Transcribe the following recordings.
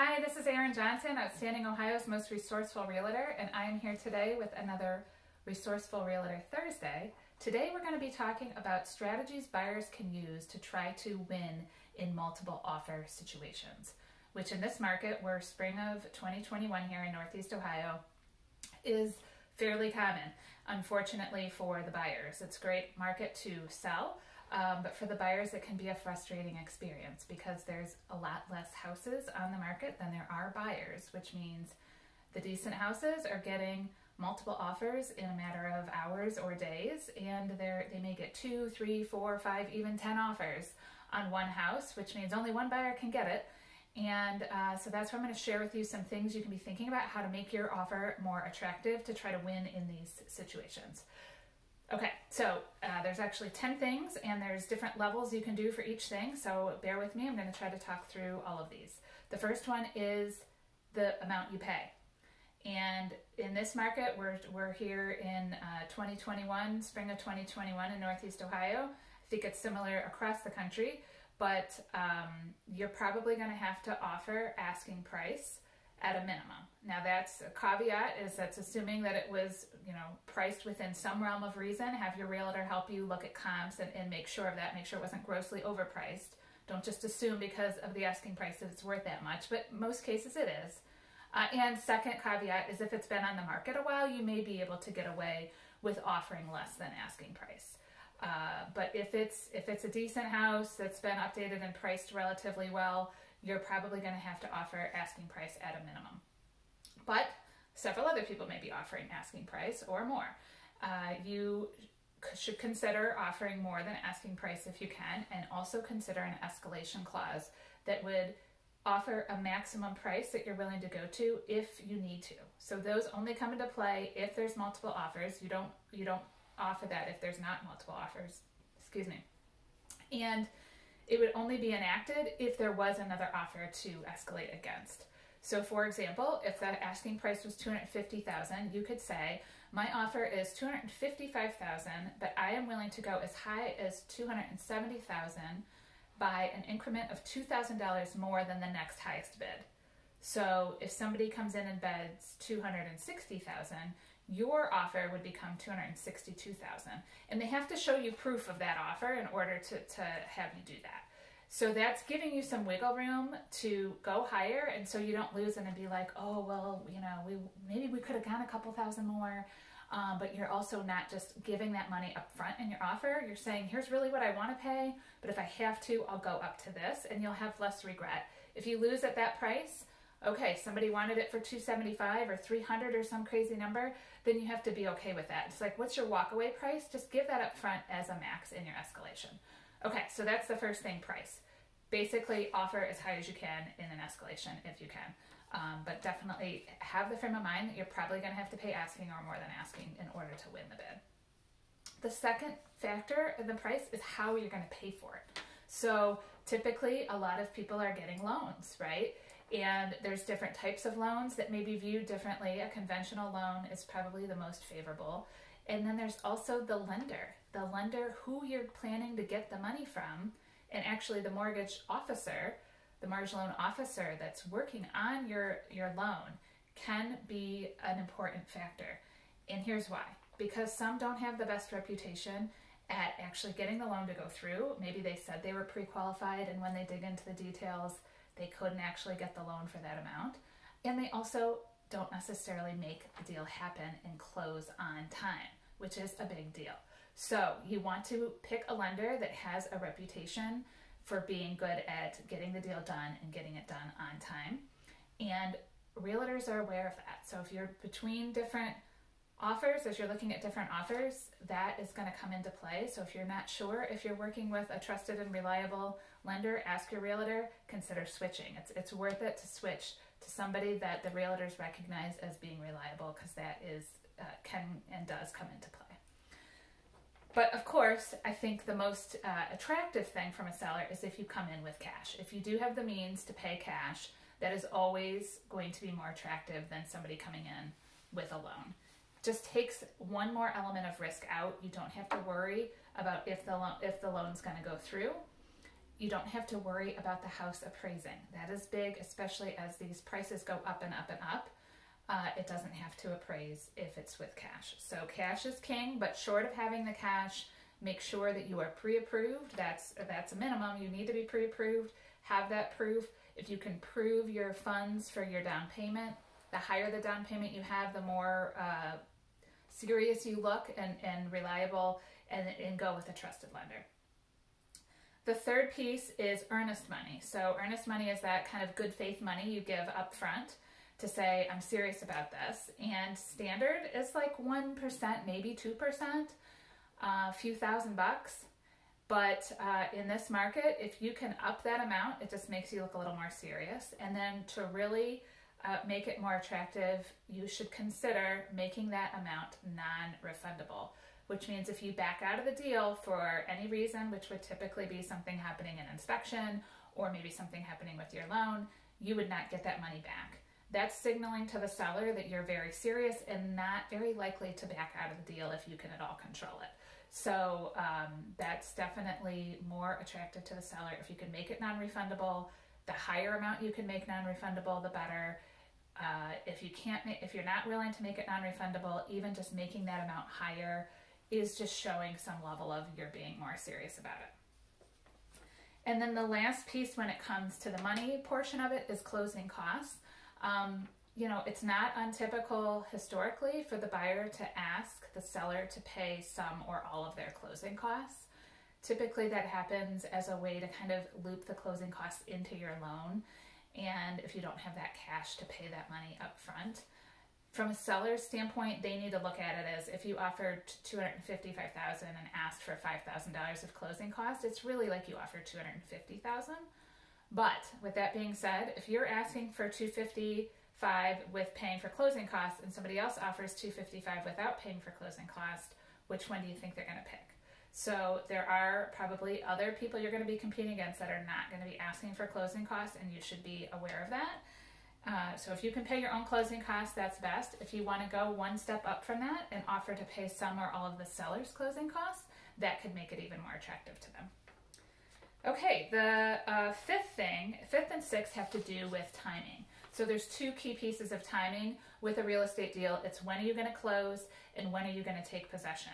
Hi, this is Erin Johnson, Outstanding Ohio's Most Resourceful Realtor, and I am here today with another Resourceful Realtor Thursday. Today we're going to be talking about strategies buyers can use to try to win in multiple offer situations, which in this market, where spring of 2021 here in Northeast Ohio, is fairly common, unfortunately, for the buyers. It's a great market to sell. But for the buyers, it can be a frustrating experience because there's a lot less houses on the market than there are buyers, which means the decent houses are getting multiple offers in a matter of hours or days, and they may get 2, 3, 4, 5, even 10 offers on one house, which means only one buyer can get it. And so that's where I'm going to share with you some things you can be thinking about, how to make your offer more attractive to try to win in these situations. Okay, so there's actually 10 things, and there's different levels you can do for each thing, so bear with me. I'm going to try to talk through all of these. The first one is the amount you pay. And in this market, we're here in 2021, spring of 2021 in Northeast Ohio. I think it's similar across the country, but you're probably going to have to offer asking price at a minimum. Now, that's a caveat, is that's assuming that it was, you know, priced within some realm of reason. Have your realtor help you look at comps and make sure of that, make sure it wasn't grossly overpriced. Don't just assume because of the asking price that it's worth that much, but most cases it is. And second caveat is if it's been on the market a while, you may be able to get away with offering less than asking price. But if it's a decent house that's been updated and priced relatively well, you're probably going to have to offer asking price at a minimum. But several other people may be offering asking price or more. You should consider offering more than asking price if you can, and also consider an escalation clause that would offer a maximum price that you're willing to go to if you need to. So those only come into play if there's multiple offers. You don't offer that if there's not multiple offers. Excuse me. And it would only be enacted if there was another offer to escalate against. So for example, if the asking price was $250,000, you could say, my offer is $255,000, but I am willing to go as high as $270,000 by an increment of $2,000 more than the next highest bid. So if somebody comes in and bids $260,000, your offer would become $262,000. And they have to show you proof of that offer in order to have you do that. So that's giving you some wiggle room to go higher, and so you don't lose and be like, oh, well, you know, maybe we could have gone a couple thousand more, but you're also not just giving that money up front in your offer. You're saying, here's really what I want to pay, but if I have to, I'll go up to this, and you'll have less regret. If you lose at that price, okay, somebody wanted it for $275 or $300 or some crazy number, then you have to be okay with that. It's like, what's your walkaway price? Just give that up front as a max in your escalation. Okay, so that's the first thing, price. Basically, offer as high as you can in an escalation if you can. But definitely have the frame of mind that you're probably going to have to pay asking or more than asking in order to win the bid. The second factor in the price is how you're going to pay for it. So typically, a lot of people are getting loans, right? And there's different types of loans that may be viewed differently. A conventional loan is probably the most favorable. And then there's also the lender. The lender who you're planning to get the money from, and actually the mortgage officer, the mortgage loan officer that's working on your loan, can be an important factor. And here's why. Because some don't have the best reputation at actually getting the loan to go through. Maybe they said they were pre-qualified, and when they dig into the details, they couldn't actually get the loan for that amount. And they also don't necessarily make the deal happen and close on time, which is a big deal. So you want to pick a lender that has a reputation for being good at getting the deal done and getting it done on time. And realtors are aware of that. So if you're between different offers, as you're looking at different offers, that is going to come into play. So if you're not sure, if you're working with a trusted and reliable lender, ask your realtor, consider switching. It's worth it to switch to somebody that the realtors recognize as being reliable, because that is can and does come into play. But of course, I think the most attractive thing from a seller is if you come in with cash. If you do have the means to pay cash, that is always going to be more attractive than somebody coming in with a loan. Just takes one more element of risk out. You don't have to worry about if the loan's going to go through, You don't have to worry about the house appraising. That is big, especially as these prices go up and up and up. It doesn't have to appraise if it's with cash. So cash is king, but short of having the cash, make sure that you are pre-approved. That's a minimum. You need to be pre-approved. Have that proof. If you can prove your funds for your down payment, the higher the down payment you have, the more serious you look and reliable, and go with a trusted lender. The third piece is earnest money. So earnest money is that kind of good faith money you give up front to say, I'm serious about this. And standard is like 1%, maybe 2%. A few $1,000 bucks, but in this market, if you can up that amount, it just makes you look a little more serious. And then to really make it more attractive, you should consider making that amount non-refundable, which means if you back out of the deal for any reason, which would typically be something happening in inspection or maybe something happening with your loan, you would not get that money back. That's signaling to the seller that you're very serious and not very likely to back out of the deal if you can at all control it. So that's definitely more attractive to the seller. If you can make it non-refundable, the higher amount you can make non-refundable, the better. If you can't, if you're not willing to make it non-refundable, even just making that amount higher is just showing some level of you're being more serious about it. And then the last piece when it comes to the money portion of it is closing costs. You know, it's not untypical historically for the buyer to ask the seller to pay some or all of their closing costs. Typically that happens as a way to kind of loop the closing costs into your loan, and if you don't have that cash to pay that money up front. From a seller's standpoint, they need to look at it as if you offered $255,000 and asked for $5,000 of closing costs, it's really like you offered $250,000. But with that being said, if you're asking for $255 with paying for closing costs and somebody else offers $255 without paying for closing costs, which one do you think they're going to pick? So there are probably other people you're going to be competing against that are not going to be asking for closing costs, and you should be aware of that. So if you can pay your own closing costs, that's best. If you want to go one step up from that and offer to pay some or all of the seller's closing costs, that could make it even more attractive to them. Okay, the fifth and sixth have to do with timing. So there's two key pieces of timing with a real estate deal. It's when are you going to close and when are you going to take possession.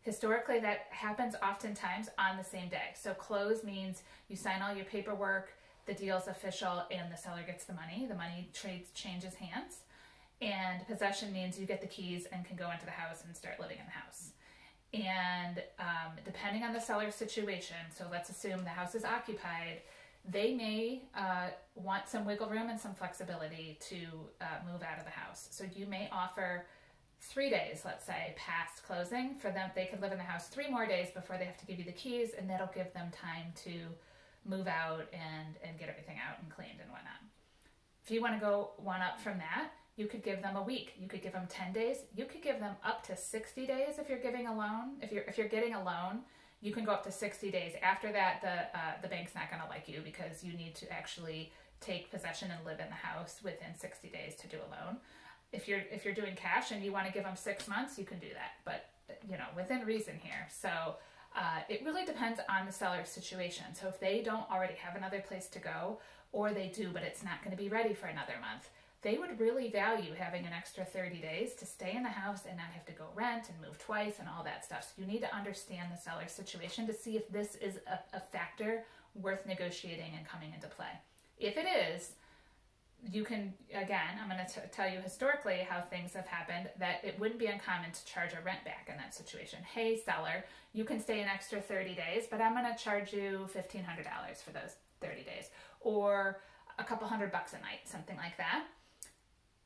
Historically, that happens oftentimes on the same day. So close means you sign all your paperwork, the deal's official, and the seller gets the money. The money changes hands. And possession means you get the keys and can go into the house and start living in the house. And depending on the seller's situation, so let's assume the house is occupied, they may want some wiggle room and some flexibility to move out of the house. So you may offer 3 days, let's say, past closing for them. They could live in the house 3 more days before they have to give you the keys, and that'll give them time to move out and get everything out and cleaned and whatnot. If you want to go one up from that, you could give them a week, you could give them 10 days, you could give them up to 60 days if you're giving a loan. If you're getting a loan, you can go up to 60 days. After that, the bank's not gonna like you because you need to actually take possession and live in the house within 60 days to do a loan. If you're doing cash and you wanna give them 6 months, you can do that, but you know, within reason here. So it really depends on the seller's situation. So if they don't already have another place to go, or they do, but it's not gonna be ready for another month, they would really value having an extra 30 days to stay in the house and not have to go rent and move twice and all that stuff. So you need to understand the seller's situation to see if this is a factor worth negotiating and coming into play. If it is, you can, again, I'm going to tell you historically how things have happened, that it wouldn't be uncommon to charge a rent back in that situation. Hey, seller, you can stay an extra 30 days, but I'm going to charge you $1,500 for those 30 days or a couple $100 a night, something like that.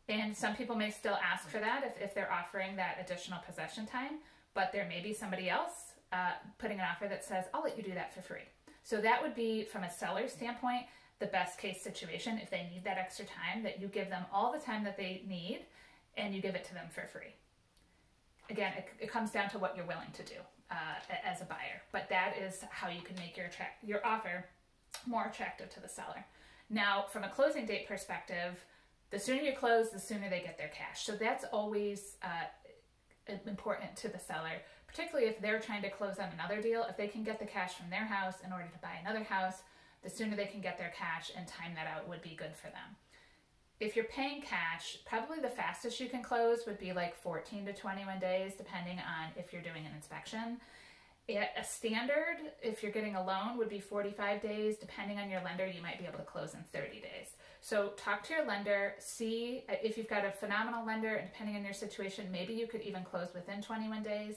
And some people may still ask for that if they're offering that additional possession time, but there may be somebody else putting an offer that says, I'll let you do that for free. So that would be, from a seller's standpoint, the best case situation if they need that extra time, that you give them all the time that they need and you give it to them for free. Again, it comes down to what you're willing to do as a buyer, but that is how you can make your offer more attractive to the seller. Now, from a closing date perspective, the sooner you close, the sooner they get their cash. So that's always important to the seller, particularly if they're trying to close on another deal. If they can get the cash from their house in order to buy another house, the sooner they can get their cash and time that out would be good for them. If you're paying cash, probably the fastest you can close would be like 14 to 21 days, depending on if you're doing an inspection. A standard, if you're getting a loan, would be 45 days. Depending on your lender, you might be able to close in 30 days. So talk to your lender, see if you've got a phenomenal lender, and depending on your situation, maybe you could even close within 21 days.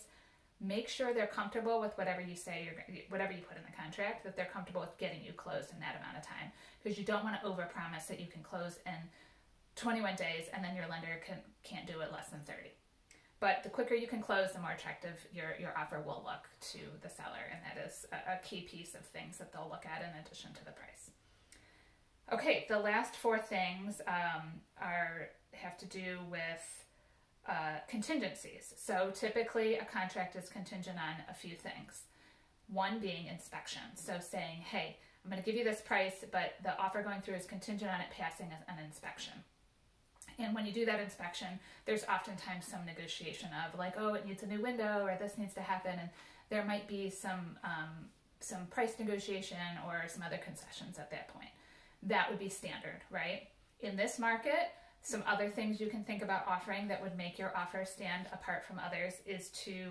Make sure they're comfortable with whatever you say, whatever you put in the contract, that they're comfortable with getting you closed in that amount of time, because you don't want to overpromise that you can close in 21 days and then your lender can't do it less than 30. But the quicker you can close, the more attractive your offer will look to the seller, and that is a key piece of things that they'll look at in addition to the price. Okay, the last four things have to do with contingencies. So typically a contract is contingent on a few things. One being inspection. So saying, hey, I'm going to give you this price, but the offer going through is contingent on it passing an inspection. And when you do that inspection, there's oftentimes some negotiation of like, oh, it needs a new window, or this needs to happen. And there might be some price negotiation or some other concessions at that point. That would be standard, right? In this market, some other things you can think about offering that would make your offer stand apart from others is to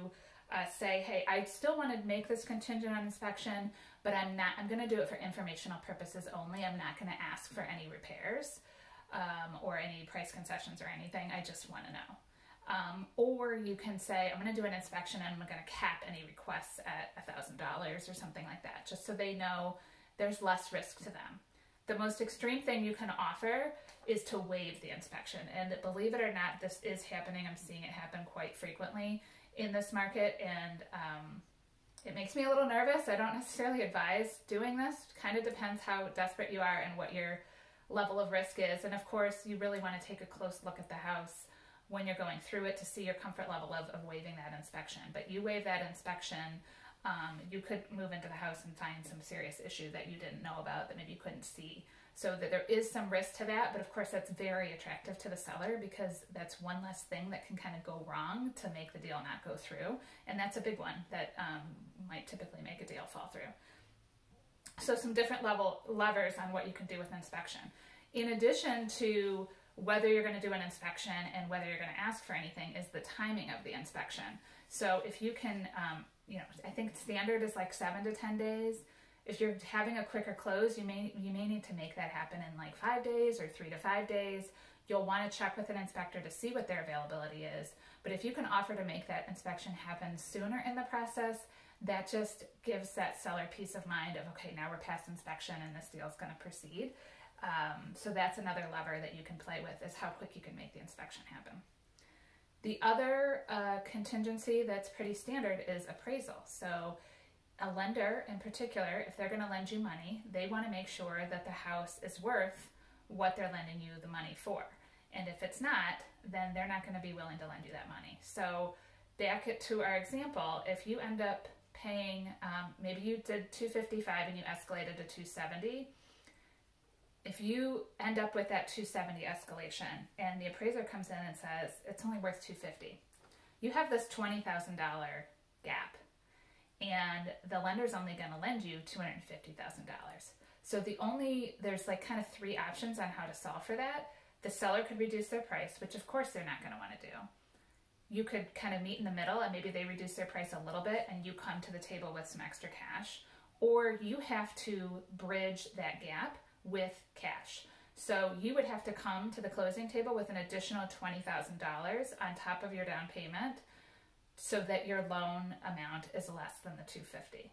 say, hey, I still want to make this contingent on inspection, but I'm going to do it for informational purposes only. I'm not going to ask for any repairs or any price concessions or anything. I just want to know. Or you can say, I'm going to do an inspection and I'm going to cap any requests at $1,000 or something like that, just so they know there's less risk to them. The most extreme thing you can offer is to waive the inspection. And believe it or not, this is happening. I'm seeing it happen quite frequently in this market, and it makes me a little nervous. I don't necessarily advise doing this. Kind of depends how desperate you are and what your level of risk is. And of course, you really want to take a close look at the house when you're going through it to see your comfort level of waiving that inspection. But you waive that inspection, you could move into the house and find some serious issue that you didn't know about, that maybe you couldn't see. So that there is some risk to that, but of course that's very attractive to the seller, because that's one less thing that can kind of go wrong to make the deal not go through. And that's a big one that might typically make a deal fall through. So some different levers on what you can do with inspection. In addition to whether you're going to do an inspection and whether you're going to ask for anything is the timing of the inspection. So if you can, you know, I think standard is like 7 to 10 days. If you're having a quicker close, you may need to make that happen in like 5 days or 3 to 5 days. You'll want to check with an inspector to see what their availability is. But if you can offer to make that inspection happen sooner in the process, that just gives that seller peace of mind of, okay, now we're past inspection and this deal's going to proceed. So that's another lever that you can play with, is how quick you can make the inspection happen. The other contingency that's pretty standard is appraisal. So a lender in particular, if they're going to lend you money, they want to make sure that the house is worth what they're lending you the money for. And if it's not, then they're not going to be willing to lend you that money. So back to our example, if you end up paying, maybe you did $255 and you escalated to $270. If you end up with that $270 escalation and the appraiser comes in and says, it's only worth $250, you have this $20,000 gap. And the lender's only going to lend you $250,000. So there's like kind of three options on how to solve for that. The seller could reduce their price, which of course they're not going to want to do. You could kind of meet in the middle, and maybe they reduce their price a little bit and you come to the table with some extra cash. Or you have to bridge that gap with cash. So you would have to come to the closing table with an additional $20,000 on top of your down payment, so that your loan amount is less than the $250.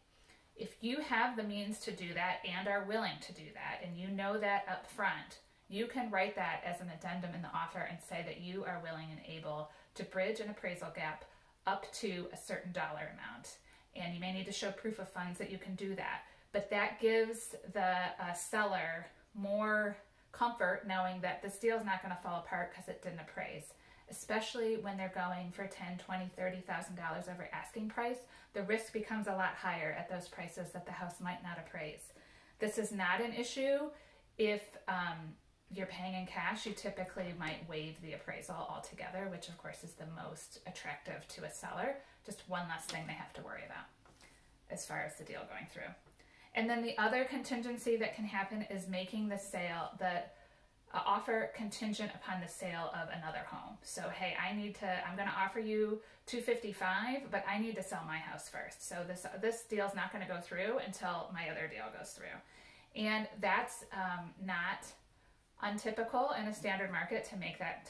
If you have the means to do that and are willing to do that, and you know that up front, you can write that as an addendum in the offer and say that you are willing and able to bridge an appraisal gap up to a certain dollar amount. And you may need to show proof of funds that you can do that. But that gives the seller more comfort knowing that this deal is not going to fall apart because it didn't appraise. Especially when they're going for $10,000, $20,000, $30,000 over asking price, the risk becomes a lot higher at those prices that the house might not appraise. This is not an issue. If you're paying in cash, you typically might waive the appraisal altogether, which of course is the most attractive to a seller. Just one less thing they have to worry about as far as the deal going through. And then the other contingency that can happen is making the sale, the offer contingent upon the sale of another home. So, hey, I'm going to offer you $255, but I need to sell my house first. So this deal's not going to go through until my other deal goes through. And that's not untypical in a standard market to make that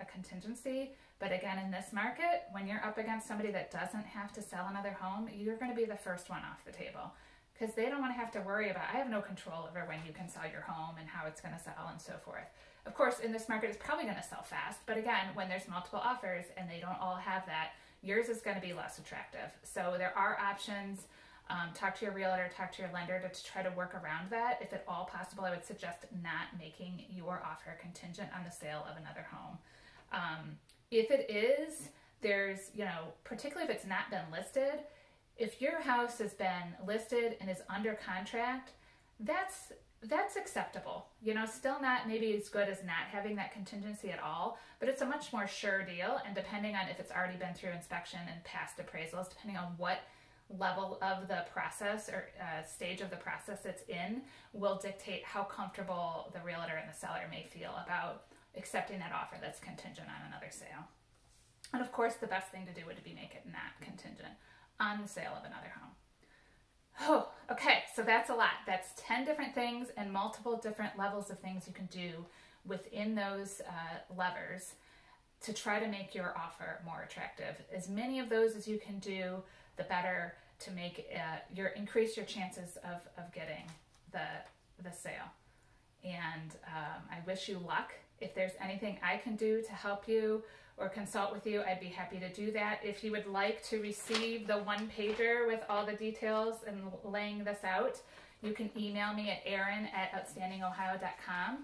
a contingency. But again, in this market, when you're up against somebody that doesn't have to sell another home, you're going to be the first one off the table, because they don't want to have to worry about, I have no control over when you can sell your home and how it's going to sell and so forth. Of course, in this market, it's probably going to sell fast, but again, when there's multiple offers and they don't all have that, yours is going to be less attractive. So there are options. Talk to your realtor, talk to your lender to try to work around that. If at all possible, I would suggest not making your offer contingent on the sale of another home. If it is, there's, you know, particularly if it's not been listed, if your house has been listed and is under contract, that's acceptable. You know, still not maybe as good as not having that contingency at all, but it's a much more sure deal. And depending on if it's already been through inspection and past appraisals, depending on what level of the process or stage of the process it's in, will dictate how comfortable the realtor and the seller may feel about accepting that offer that's contingent on another sale. And of course, the best thing to do would be make it not contingent on the sale of another home. Oh, okay, so that's a lot. That's 10 different things and multiple different levels of things you can do within those levers to try to make your offer more attractive. As many of those as you can do, the better, to make increase your chances of getting the sale. And I wish you luck. If there's anything I can do to help you or consult with you, I'd be happy to do that. If you would like to receive the one-pager with all the details and laying this out, you can email me at erin@outstandingohio.com,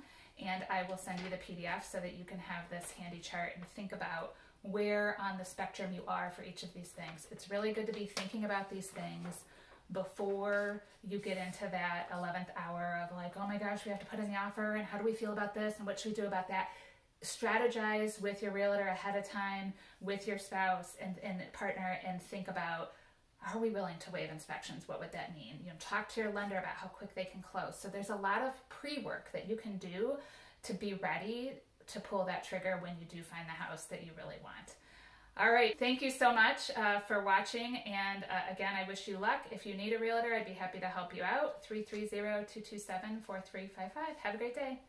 and I will send you the PDF so that you can have this handy chart and think about where on the spectrum you are for each of these things. It's really good to be thinking about these things before you get into that 11th hour of like, oh my gosh, we have to put in the offer, and how do we feel about this, and what should we do about that? Strategize with your realtor ahead of time, with your spouse and partner, and think about, are we willing to waive inspections? What would that mean? You know, talk to your lender about how quick they can close. So there's a lot of pre-work that you can do to be ready to pull that trigger when you do find the house that you really want. All right, thank you so much for watching, and again, I wish you luck. If you need a realtor, I'd be happy to help you out. 330-227-4355. Have a great day.